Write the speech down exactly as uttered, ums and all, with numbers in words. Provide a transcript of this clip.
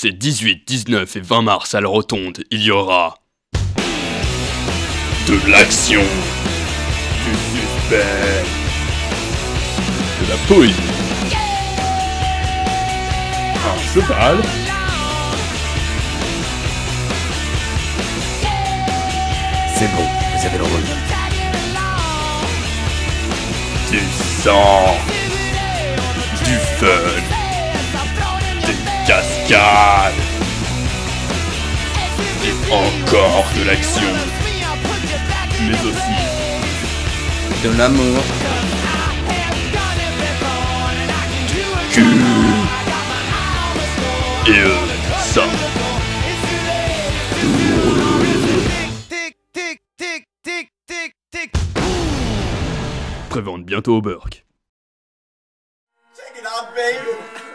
Ces dix-huit, dix-neuf et vingt mars à la Rotonde, il y aura de l'action, du suspect, de la poésie, un cheval, c'est bon, vous avez l'envie, du sang, du fun, cascade et encore de l'action, mais aussi de l'amour, du cul et euh, ça. Prévente bientôt au Burk. Check it out, baby.